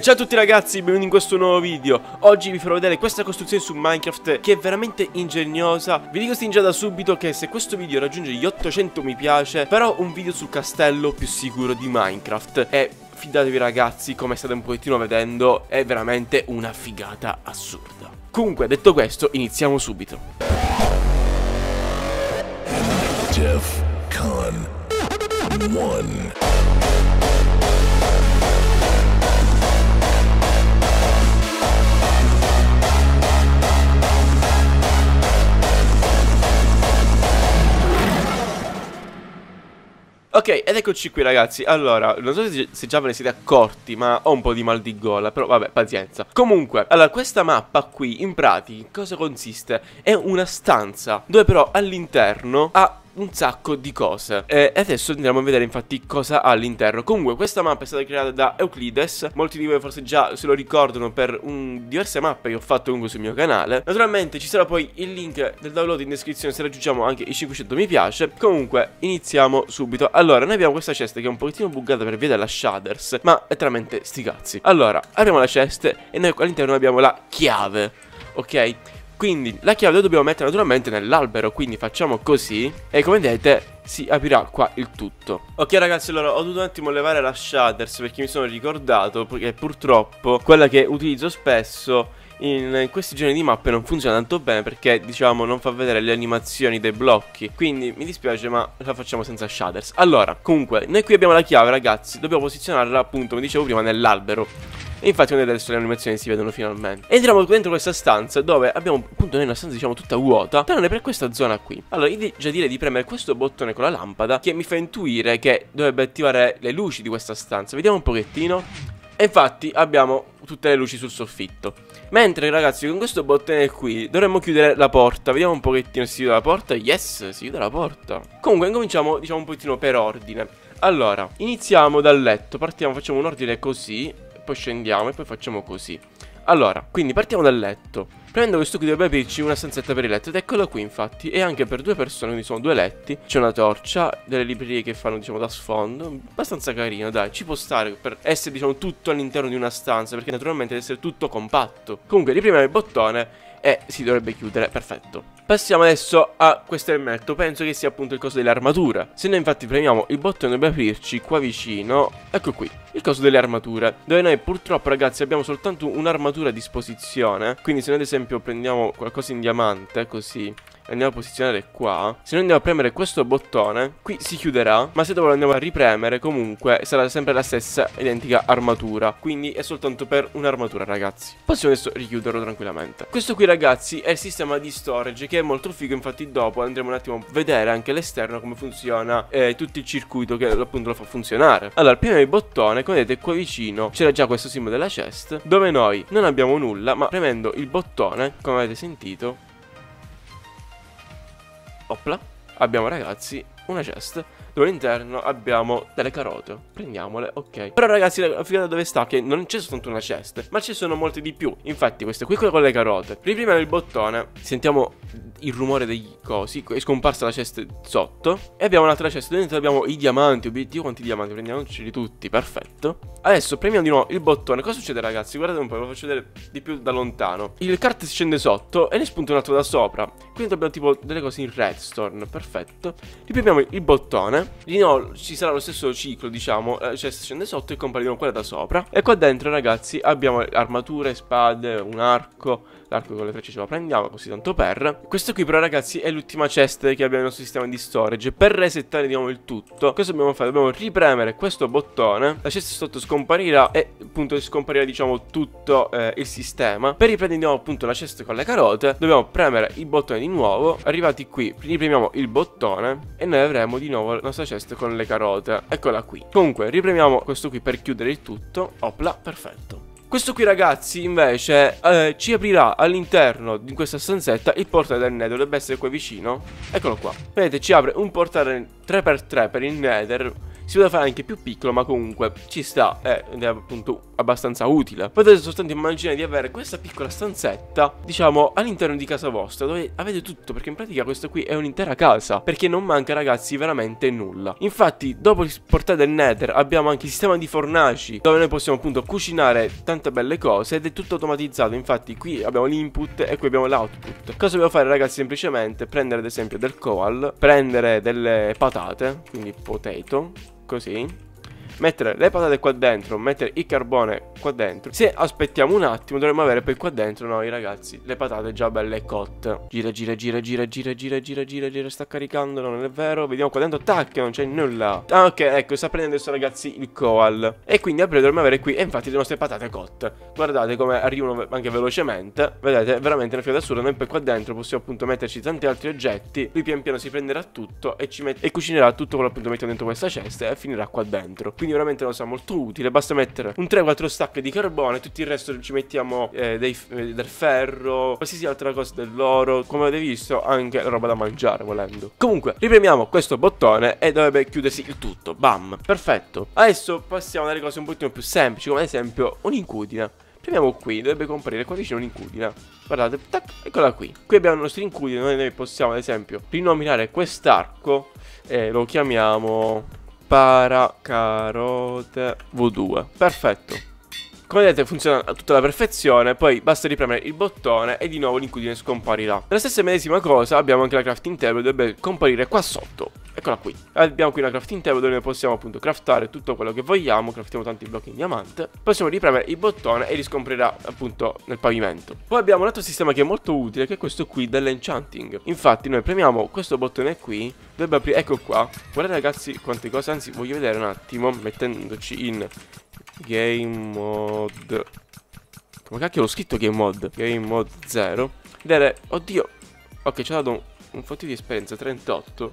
Ciao a tutti ragazzi, benvenuti in questo nuovo video. Oggi vi farò vedere questa costruzione su Minecraft che è veramente ingegnosa. Vi dico sin già da subito che se questo video raggiunge gli 800 mi piace farò un video sul castello più sicuro di Minecraft. E fidatevi ragazzi, come state un pochettino vedendo, è veramente una figata assurda. Comunque, detto questo, iniziamo subito. Jeff Con 1 Ok, ed eccoci qui ragazzi. Allora, non so se già ve ne siete accorti, ma ho un po' di mal di gola, però vabbè, pazienza. Comunque, allora, questa mappa qui, in pratica, cosa consiste? È una stanza, dove però all'interno ha un sacco di cose. E adesso andiamo a vedere infatti cosa ha all'interno. Comunque questa mappa è stata creata da Euclides. Molti di voi forse già se lo ricordano per diverse mappe che ho fatto comunque sul mio canale. Naturalmente ci sarà poi il link del download in descrizione se raggiungiamo anche i 500 mi piace. Comunque iniziamo subito. Allora, noi abbiamo questa cesta che è un pochettino buggata per via della shaders, ma è veramente sti cazzi. Allora, abbiamo la cesta e noi all'interno abbiamo la chiave. Ok? Quindi la chiave la dobbiamo mettere naturalmente nell'albero, quindi facciamo così e come vedete si aprirà qua il tutto. Ok ragazzi, allora ho dovuto un attimo levare la shaders perché mi sono ricordato che purtroppo quella che utilizzo spesso in questi giorni di mappe non funziona tanto bene perché diciamo non fa vedere le animazioni dei blocchi, quindi mi dispiace ma la facciamo senza shaders. Allora, comunque noi qui abbiamo la chiave ragazzi, dobbiamo posizionarla appunto come dicevo prima nell'albero. Infatti come adesso le animazioni si vedono finalmente. Entriamo dentro questa stanza dove abbiamo appunto noi una stanza diciamo tutta vuota, tranne per questa zona qui. Allora io già direi di premere questo bottone con la lampada che mi fa intuire che dovrebbe attivare le luci di questa stanza. Vediamo un pochettino. E infatti abbiamo tutte le luci sul soffitto. Mentre ragazzi con questo bottone qui dovremmo chiudere la porta. Vediamo un pochettino se si chiude la porta. Yes, si chiude la porta. Comunque incominciamo diciamo un pochettino per ordine. Allora iniziamo dal letto. Partiamo, facciamo un ordine così, poi scendiamo e poi facciamo così. Allora, quindi partiamo dal letto. Prendo questo qui dovrebbe aprirci una stanzetta per il letto ed eccolo qui infatti, e anche per due persone, quindi sono due letti. C'è una torcia, delle librerie che fanno diciamo da sfondo, abbastanza carino dai, ci può stare per essere diciamo tutto all'interno di una stanza, perché naturalmente deve essere tutto compatto. Comunque ripremiamo il bottone e si dovrebbe chiudere, perfetto. Passiamo adesso a questo elmetto, penso che sia appunto il coso delle armature. Se noi infatti premiamo il bottone dovrebbe aprirci qua vicino, ecco qui, il coso delle armature, dove noi purtroppo ragazzi abbiamo soltanto un'armatura a disposizione. Quindi se noi ad esempio prendiamo qualcosa in diamante, così, andiamo a posizionare qua. Se noi andiamo a premere questo bottone, qui si chiuderà, ma se dopo lo andiamo a ripremere comunque sarà sempre la stessa identica armatura. Quindi è soltanto per un'armatura ragazzi. Possiamo adesso richiuderlo tranquillamente. Questo qui ragazzi è il sistema di storage che è molto figo. Infatti dopo andremo un attimo a vedere anche all'esterno come funziona tutto il circuito che appunto lo fa funzionare. Allora premiamo il bottone, come vedete qua vicino c'era già questo simbolo della chest, dove noi non abbiamo nulla, ma premendo il bottone come avete sentito, opla, abbiamo ragazzi una chest dove all'interno abbiamo delle carote. Prendiamole, ok. Però ragazzi la figata dove sta che non c'è soltanto una chest, ma ci sono molte di più. Infatti queste qui con le carote. Riprimiamo il bottone, sentiamo il rumore dei cosi, è scomparsa la chest sotto e abbiamo un'altra chest dove dentro abbiamo i diamanti. Obiettivo, quanti diamanti, prendiamoceli tutti, perfetto. Adesso premiamo di nuovo il bottone. Cosa succede ragazzi? Guardate un po', ve lo faccio vedere di più da lontano. Il cart si scende sotto e ne spunta un altro da sopra. Quindi abbiamo tipo delle cose in redstone, perfetto. Riprimiamo il bottone. Di nuovo ci sarà lo stesso ciclo diciamo, cioè scende sotto e compariamo quella da sopra. E qua dentro ragazzi abbiamo armature, spade, un arco. L'arco con le frecce ce lo prendiamo così tanto per. Questo qui però ragazzi è l'ultima chest che abbiamo nel nostro sistema di storage. Per resettare diciamo il tutto, cosa dobbiamo fare? Dobbiamo ripremere questo bottone, la chest sotto scomparirà e appunto scomparirà diciamo tutto il sistema. Per riprendere diciamo, appunto la chest con le carote dobbiamo premere il bottone di nuovo. Arrivati qui ripremiamo il bottone e noi avremo di nuovo la nostra chest con le carote, eccola qui. Comunque ripremiamo questo qui per chiudere il tutto, opla, perfetto. Questo qui ragazzi invece ci aprirà all'interno di questa stanzetta il portale del Nether, dovrebbe essere qua vicino, eccolo qua. Vedete ci apre un portale 3x3 per il Nether, si poteva fare anche più piccolo ma comunque ci sta, ed è appunto abbastanza utile. Potete soltanto immaginare di avere questa piccola stanzetta, diciamo, all'interno di casa vostra, dove avete tutto, perché in pratica questa qui è un'intera casa, perché non manca, ragazzi, veramente nulla. Infatti dopo il portale del Nether abbiamo anche il sistema di fornaci, dove noi possiamo appunto cucinare tante belle cose ed è tutto automatizzato. Infatti qui abbiamo l'input e qui abbiamo l'output. Cosa dobbiamo fare, ragazzi? Semplicemente prendere ad esempio del coal, prendere delle patate, quindi potato, così, mettere le patate qua dentro, mettere il carbone qua dentro. Se aspettiamo un attimo dovremmo avere poi qua dentro noi, ragazzi, le patate già belle cotte. Gira gira gira gira gira gira gira gira gira. Sta caricando, non è vero. Vediamo qua dentro, tac, non c'è nulla. Ah, ok, ecco, sta prendendo adesso, ragazzi, il coal. E quindi a breve dovremmo avere qui, e infatti le nostre patate cotte. Guardate come arrivano anche velocemente. Vedete, veramente una fioda assurda. Noi poi qua dentro possiamo appunto metterci tanti altri oggetti. Lui pian piano si prenderà tutto e ci mette e cucinerà tutto quello appunto mettiamo dentro questa cesta e finirà qua dentro. Quindi veramente una cosa molto utile. Basta mettere un 3-4 stack di carbone, tutto il resto ci mettiamo del ferro, qualsiasi altra cosa, dell'oro. Come avete visto, anche roba da mangiare volendo. Comunque ripremiamo questo bottone e dovrebbe chiudersi il tutto. Bam, perfetto. Adesso passiamo alle cose un pochino più semplici, come ad esempio un'incudina. Premiamo qui, dovrebbe comparire qua vicino un'incudina. Guardate, tac, eccola qui. Qui abbiamo il nostro incudine, noi possiamo ad esempio rinominare quest'arco e lo chiamiamo Paracarote V2. Perfetto. Come vedete funziona a tutta la perfezione. Poi basta ripremere il bottone e di nuovo l'incudine scomparirà. La stessa medesima cosa abbiamo anche la crafting table, dovrebbe comparire qua sotto. Eccola qui. Abbiamo qui una crafting table dove noi possiamo appunto craftare tutto quello che vogliamo. Craftiamo tanti blocchi in diamante. Possiamo ripremere il bottone e riscomparirà appunto nel pavimento. Poi abbiamo un altro sistema che è molto utile, che è questo qui dell'enchanting. Infatti noi premiamo questo bottone qui, dovrebbe aprire, ecco qua. Guardate, ragazzi, quante cose. Anzi, voglio vedere un attimo, mettendoci in game mode. Come cacchio l'ho scritto game mode? Game mode 0. Vedere, oddio. Ok, ci ha dato un fottino di esperienza, 38.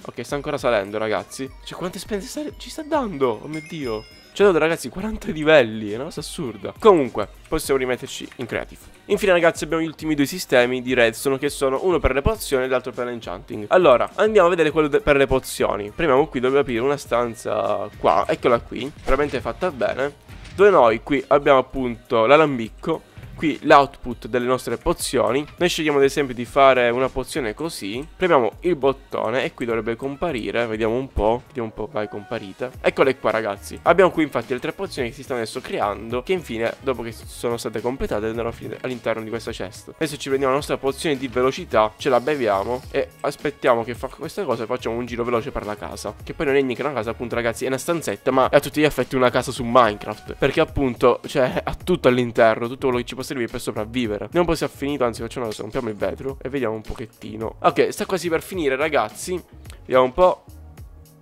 Ok, sta ancora salendo, ragazzi. Cioè, quante esperienze ci sta dando? Oh mio Dio. Ci ha dato, ragazzi, 40 livelli. È una cosa assurda. Comunque, possiamo rimetterci in creative. Infine, ragazzi, abbiamo gli ultimi due sistemi di redstone, che sono uno per le pozioni e l'altro per l'enchanting. Allora, andiamo a vedere quello per le pozioni. Premiamo qui, dobbiamo aprire una stanza qua. Eccola qui, veramente fatta bene. Dove noi qui abbiamo appunto l'alambicco. Qui l'output delle nostre pozioni. Noi scegliamo ad esempio di fare una pozione così. Premiamo il bottone e qui dovrebbe comparire. Vediamo un po'. Vediamo un po'. Vai, comparite. Eccole qua, ragazzi. Abbiamo qui infatti le tre pozioni che si stanno adesso creando, che infine, dopo che sono state completate, andranno a finire all'interno di questa cesta. Adesso ci prendiamo la nostra pozione di velocità, ce la beviamo e aspettiamo che fa questa cosa e facciamo un giro veloce per la casa. Che poi non è neanche una casa, appunto, ragazzi, è una stanzetta, ma è a tutti gli effetti una casa su Minecraft, perché appunto, cioè, ha tutto all'interno, tutto quello che ci può servire per sopravvivere. Non possiamo finire, anzi facciamo una cosa, rompiamo il vetro e vediamo un pochettino. Ok, sta quasi per finire, ragazzi. Vediamo un po'.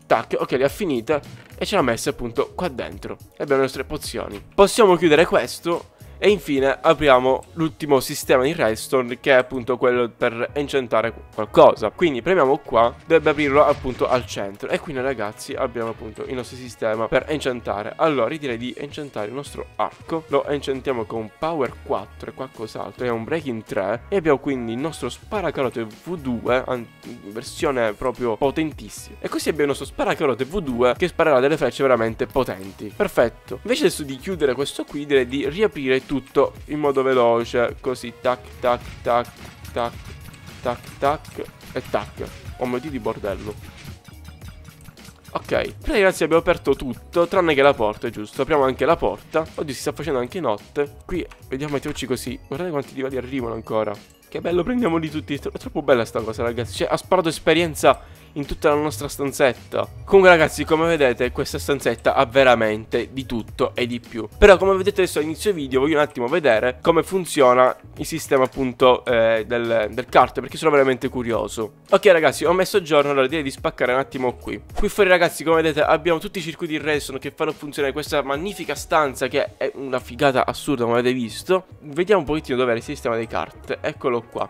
Tac, ok, li ha finita e ce l'ha messa appunto qua dentro. E abbiamo le nostre pozioni. Possiamo chiudere questo e infine apriamo l'ultimo sistema di redstone, che è appunto quello per enchantare qualcosa. Quindi premiamo qua, dovrebbe aprirlo appunto al centro. E quindi, ragazzi, abbiamo appunto il nostro sistema per enchantare. Allora io direi di enchantare il nostro arco. Lo enchantiamo con power 4 e qualcos'altro, è un breaking 3. E abbiamo quindi il nostro sparacarote V2, versione proprio potentissima. E così abbiamo il nostro sparacarote V2 che sparerà delle frecce veramente potenti. Perfetto. Invece adesso di chiudere questo qui, direi di riaprire tutto in modo veloce, così, tac tac tac tac tac tac e tac. Oh mio Dio, di bordello. Ok, ragazzi, abbiamo aperto tutto tranne che la porta, giusto? Apriamo anche la porta. Oggi si sta facendo anche notte. Qui vediamo, mettiamoci così. Guardate quanti livelli arrivano ancora. Che bello, prendiamoli tutti. È troppo bella sta cosa, ragazzi. Cioè, ha sparato esperienza in tutta la nostra stanzetta. Comunque, ragazzi, come vedete, questa stanzetta ha veramente di tutto e di più. Però, come vedete adesso all'inizio video, voglio un attimo vedere come funziona il sistema appunto del cart, perché sono veramente curioso. Ok, ragazzi, ho messo a giorno. Allora direi di spaccare un attimo qui. Qui fuori, ragazzi, come vedete abbiamo tutti i circuiti redstone che fanno funzionare questa magnifica stanza, che è una figata assurda, come avete visto. Vediamo un pochettino dov'è il sistema dei cart. Eccolo qua.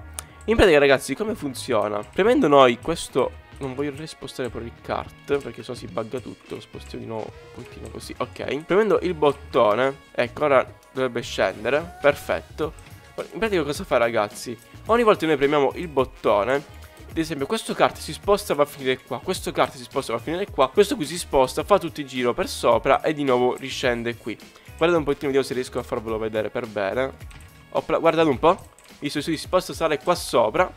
In pratica, ragazzi, come funziona? Premendo noi questo... Non voglio rispostare per il cart, perché sennò si bugga tutto. Lo spostiamo di nuovo un pochino così. Ok, premendo il bottone, ecco, ora dovrebbe scendere. Perfetto. In pratica cosa fa, ragazzi? Ogni volta che noi premiamo il bottone, ad esempio questo cart si sposta, va a finire qua. Questo cart si sposta, va a finire qua. Questo qui si sposta, fa tutto il giro per sopra e di nuovo riscende qui. Guardate un pochettino, vediamo se riesco a farvelo vedere per bene. Guardate un po'. Visto che si possa stare qua sopra,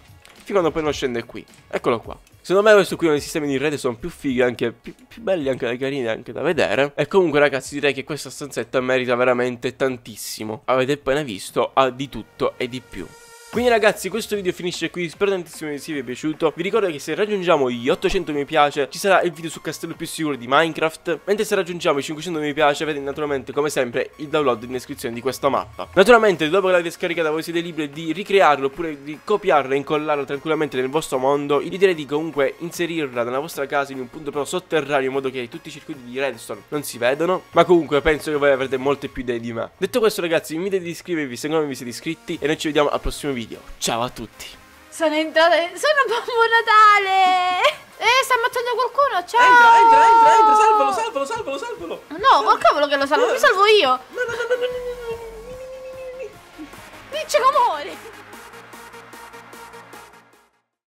fin quando poi non scende qui. Eccolo qua. Secondo me questo qui è uno dei sistemi di rete, sono più fighi, anche più belli, anche carini, anche da vedere. E comunque ragazzi, direi che questa stanzetta merita veramente tantissimo. Avete appena visto, ha di tutto e di più. Quindi ragazzi, questo video finisce qui, spero tantissimo che vi è piaciuto. Vi ricordo che se raggiungiamo gli 800 mi piace ci sarà il video sul castello più sicuro di Minecraft, mentre se raggiungiamo i 500 mi piace avete naturalmente come sempre il download in descrizione di questa mappa. Naturalmente dopo che l'avete scaricata voi siete liberi di ricrearlo oppure di copiarlo e incollarlo tranquillamente nel vostro mondo. Io direi di comunque inserirla nella vostra casa in un punto però sotterraneo, in modo che tutti i circuiti di redstone non si vedano, ma comunque penso che voi avrete molte più idee di me. Detto questo ragazzi, vi invito ad iscrivervi se non vi siete iscritti e noi ci vediamo al prossimo video. Ciao a tutti. Sono entrata. Sono Babbo Natale. Sta ammazzando qualcuno. Ciao. Entra. Salvalo. No, col cavolo che lo salvo. Mi salvo io. No. Dice che muore.